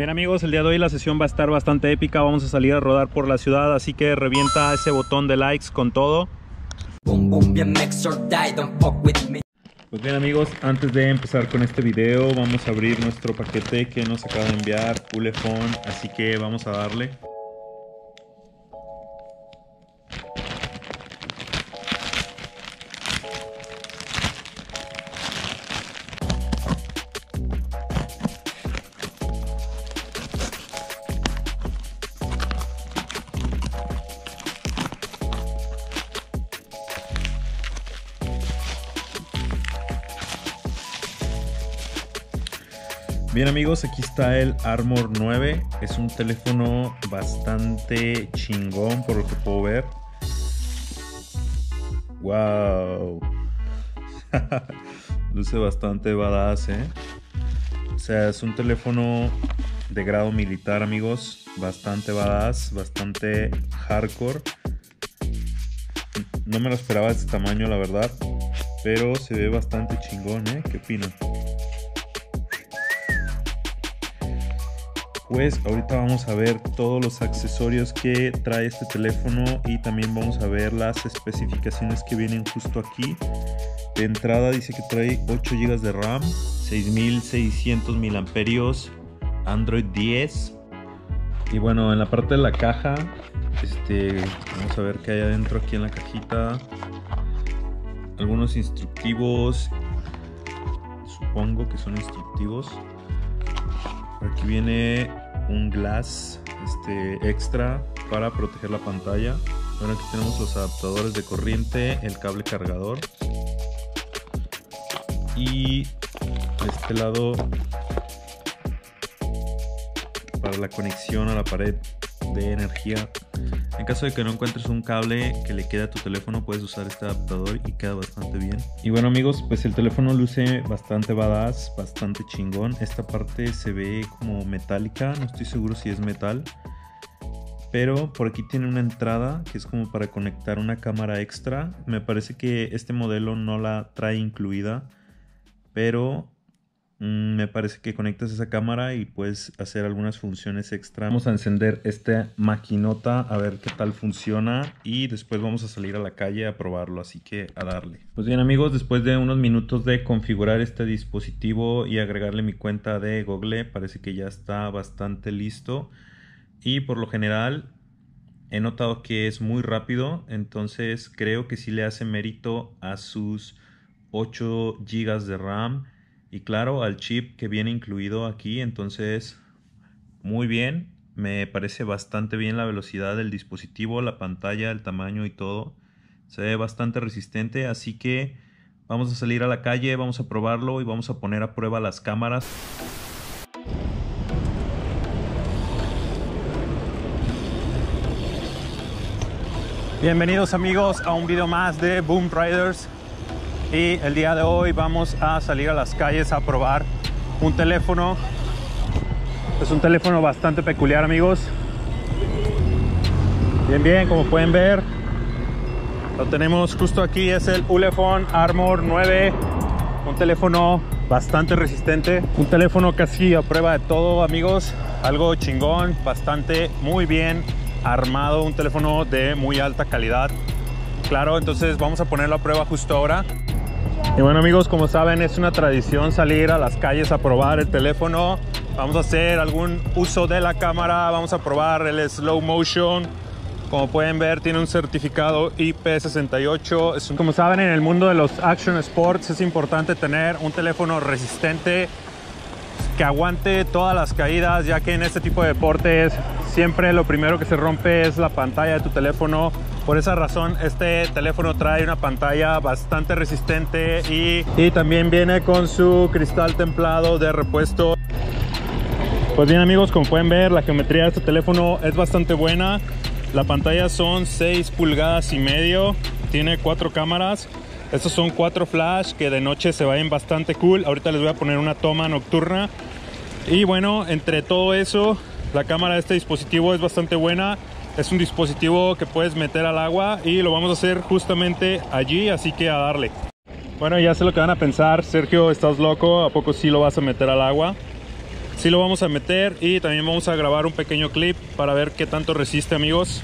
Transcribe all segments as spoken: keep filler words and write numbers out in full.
Bien amigos, el día de hoy la sesión va a estar bastante épica, vamos a salir a rodar por la ciudad, así que revienta ese botón de likes con todo. Pues bien amigos, antes de empezar con este video vamos a abrir nuestro paquete que nos acaba de enviar Ulefone, así que vamos a darle. Bien amigos, aquí está el Armor nueve, es un teléfono bastante chingón por lo que puedo ver. ¡Wow! Luce bastante badass, ¿eh? O sea, es un teléfono de grado militar amigos, bastante badass, bastante hardcore. No me lo esperaba de este tamaño la verdad, pero se ve bastante chingón, ¿eh? ¿Qué opinan? Pues ahorita vamos a ver todos los accesorios que trae este teléfono y también vamos a ver las especificaciones que vienen justo aquí. De entrada dice que trae ocho gigas de RAM, seis mil seiscientos miliamperios hora, Android diez. Y bueno, en la parte de la caja, este, vamos a ver qué hay adentro aquí en la cajita. Algunos instructivos, supongo que son instructivos. Aquí viene un glass este, extra para proteger la pantalla. Bueno, aquí tenemos los adaptadores de corriente, el cable cargador. Y de este lado para la conexión a la pared de energía. En caso de que no encuentres un cable que le quede a tu teléfono, puedes usar este adaptador y queda bastante bien. Y bueno amigos, pues el teléfono luce bastante badass, bastante chingón. Esta parte se ve como metálica, no estoy seguro si es metal. Pero por aquí tiene una entrada que es como para conectar una cámara extra. Me parece que este modelo no la trae incluida, pero mmm, me parece que conectas esa cámara y puedes hacer algunas funciones extra. Vamos a encender esta maquinota a ver qué tal funciona y después vamos a salir a la calle a probarlo, así que a darle. Pues bien amigos, después de unos minutos de configurar este dispositivo y agregarle mi cuenta de Google, parece que ya está bastante listo. Y por lo general he notado que es muy rápido, entonces creo que sí le hace mérito a sus ocho gigas de RAM. Y claro, al chip que viene incluido aquí, entonces muy bien. Me parece bastante bien la velocidad del dispositivo, la pantalla, el tamaño y todo. Se ve bastante resistente, así que vamos a salir a la calle, vamos a probarlo y vamos a poner a prueba las cámaras. Bienvenidos amigos a un video más de Boom Riders. Y el día de hoy vamos a salir a las calles a probar un teléfono. Es un teléfono bastante peculiar amigos. Bien bien, como pueden ver, lo tenemos justo aquí, es el Ulefone Armor nueve. Un teléfono bastante resistente, un teléfono casi a prueba de todo amigos. Algo chingón, bastante muy bien armado, un teléfono de muy alta calidad. Claro, entonces vamos a ponerlo a prueba justo ahora. Y bueno amigos, como saben es una tradición salir a las calles a probar el teléfono. Vamos a hacer algún uso de la cámara, vamos a probar el slow motion. Como pueden ver tiene un certificado I P sesenta y ocho. Es un... Como saben, en el mundo de los action sports es importante tener un teléfono resistente que aguante todas las caídas, ya que en este tipo de deportes siempre lo primero que se rompe es la pantalla de tu teléfono. Por esa razón este teléfono trae una pantalla bastante resistente y, y también viene con su cristal templado de repuesto. Pues bien amigos, como pueden ver la geometría de este teléfono es bastante buena. La pantalla son seis pulgadas y medio, tiene cuatro cámaras. Estos son cuatro flash que de noche se ven bastante cool. Ahorita les voy a poner una toma nocturna. Y bueno, entre todo eso, la cámara de este dispositivo es bastante buena. Es un dispositivo que puedes meter al agua y lo vamos a hacer justamente allí, así que a darle. Bueno, ya sé lo que van a pensar. Sergio, ¿estás loco? ¿A poco sí lo vas a meter al agua? sí lo vamos a meter y también vamos a grabar un pequeño clip para ver qué tanto resiste, amigos.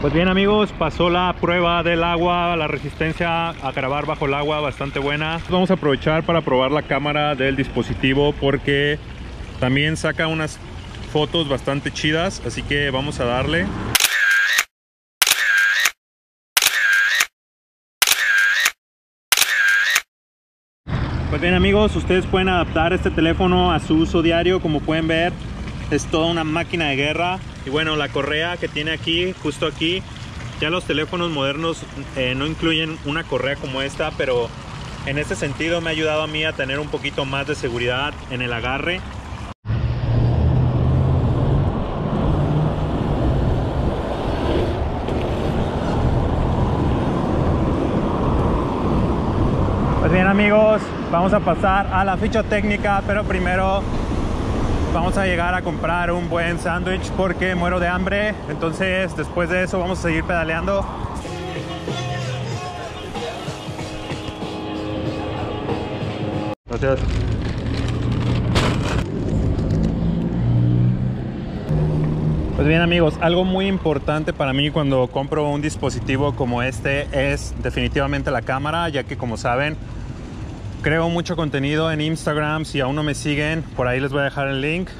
Pues bien, amigos, pasó la prueba del agua, la resistencia a grabar bajo el agua bastante buena. Vamos a aprovechar para probar la cámara del dispositivo porque también saca unas fotos bastante chidas, así que vamos a darle. Pues bien, amigos, ustedes pueden adaptar este teléfono a su uso diario, como pueden ver. Es toda una máquina de guerra. Y bueno, la correa que tiene aquí, justo aquí, ya los teléfonos modernos eh, no incluyen una correa como esta, pero en este sentido me ha ayudado a mí a tener un poquito más de seguridad en el agarre. Pues bien, amigos, vamos a pasar a la ficha técnica, pero primero vamos a llegar a comprar un buen sándwich porque muero de hambre. Entonces, después de eso vamos a seguir pedaleando. Gracias. Pues bien, amigos, algo muy importante para mí cuando compro un dispositivo como este es definitivamente la cámara, ya que, como saben, creo mucho contenido en Instagram. Si aún no me siguen, por ahí les voy a dejar el link.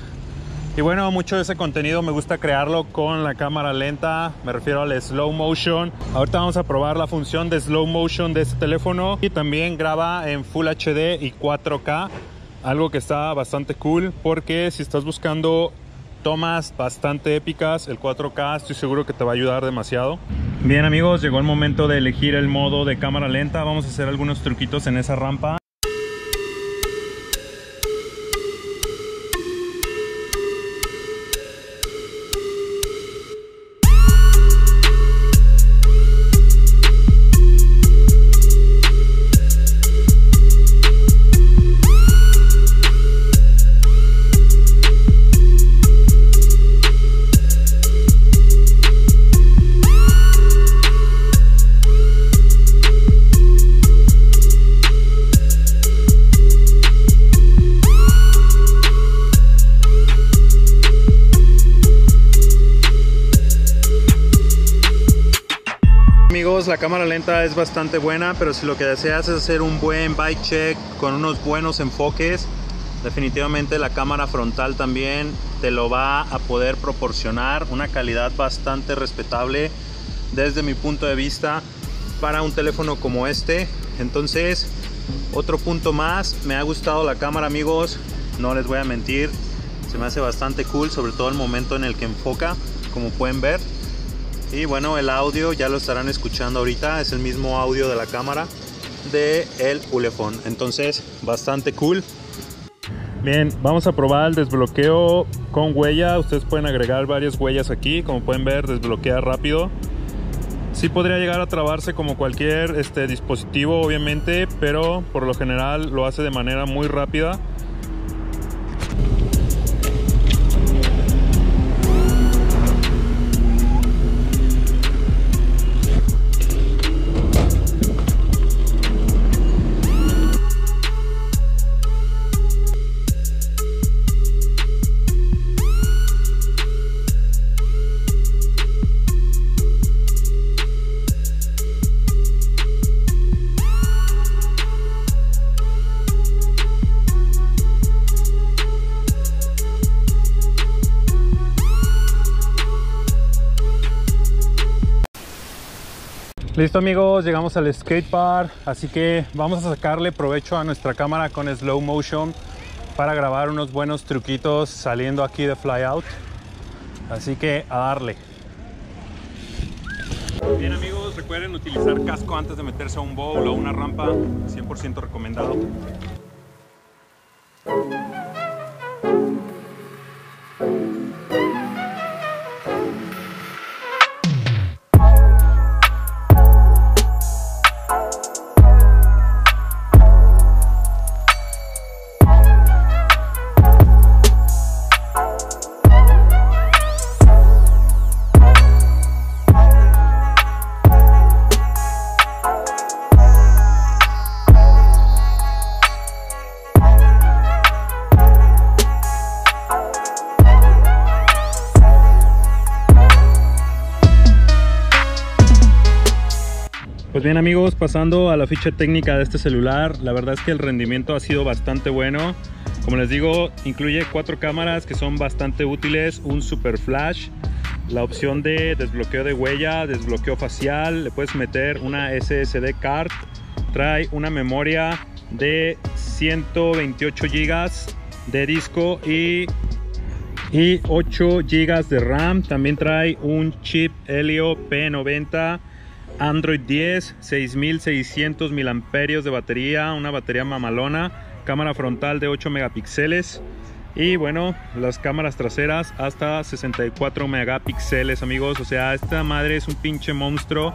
Y bueno, mucho de ese contenido me gusta crearlo con la cámara lenta. Me refiero al slow motion. Ahorita vamos a probar la función de slow motion de este teléfono. Y también graba en Full H D y cuatro K. Algo que está bastante cool, porque si estás buscando tomas bastante épicas, el cuatro K estoy seguro que te va a ayudar demasiado. Bien, amigos, llegó el momento de elegir el modo de cámara lenta. Vamos a hacer algunos truquitos en esa rampa. La cámara lenta es bastante buena, pero si lo que deseas es hacer un buen bike check con unos buenos enfoques, definitivamente la cámara frontal también te lo va a poder proporcionar una calidad bastante respetable desde mi punto de vista para un teléfono como este. Entonces, otro punto más, me ha gustado la cámara, amigos, no les voy a mentir, se me hace bastante cool, sobre todo el momento en el que enfoca, como pueden ver. Y bueno, el audio ya lo estarán escuchando ahorita, es el mismo audio de la cámara de el Ulefone, entonces bastante cool. Bien, vamos a probar el desbloqueo con huella. Ustedes pueden agregar varias huellas aquí, como pueden ver, desbloquea rápido. Sí podría llegar a trabarse como cualquier este dispositivo, obviamente, pero por lo general lo hace de manera muy rápida. Listo, amigos, llegamos al skatepark, así que vamos a sacarle provecho a nuestra cámara con slow motion para grabar unos buenos truquitos saliendo aquí de flyout, así que a darle. Bien, amigos, recuerden utilizar casco antes de meterse a un bowl o una rampa, cien por ciento recomendado. Pues bien amigos, pasando a la ficha técnica de este celular, la verdad es que el rendimiento ha sido bastante bueno. Como les digo, incluye cuatro cámaras que son bastante útiles, un super flash, la opción de desbloqueo de huella, desbloqueo facial, le puedes meter una S S D card, trae una memoria de ciento veintiocho gigas de disco y, y ocho gigas de RAM. También trae un chip Helio P noventa, Android diez, seis mil seiscientos miliamperios de batería, una batería mamalona, cámara frontal de ocho megapíxeles y bueno, las cámaras traseras hasta sesenta y cuatro megapíxeles amigos. O sea, esta madre es un pinche monstruo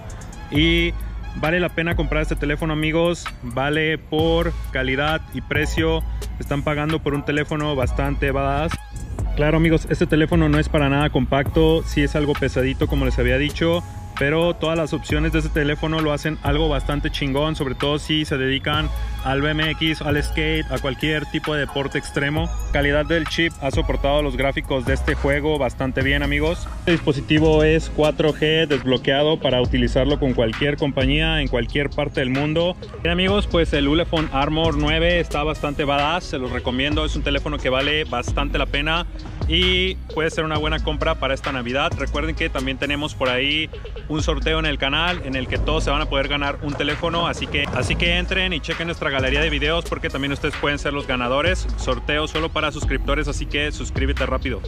y vale la pena comprar este teléfono amigos, vale por calidad y precio, están pagando por un teléfono bastante badass. Claro amigos, este teléfono no es para nada compacto, sí es algo pesadito como les había dicho, pero todas las opciones de este teléfono lo hacen algo bastante chingón, sobre todo si se dedican al B M X, al skate, a cualquier tipo de deporte extremo. La calidad del chip ha soportado los gráficos de este juego bastante bien amigos. Este dispositivo es cuatro G desbloqueado para utilizarlo con cualquier compañía en cualquier parte del mundo. Bien amigos, pues el Ulefone Armor nueve está bastante badass, se los recomiendo, es un teléfono que vale bastante la pena y puede ser una buena compra para esta Navidad. Recuerden que también tenemos por ahí un sorteo en el canal en el que todos se van a poder ganar un teléfono, así que, así que entren y chequen nuestra galería de videos porque también ustedes pueden ser los ganadores. Sorteo solo para suscriptores, así que suscríbete rápido.